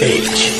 page.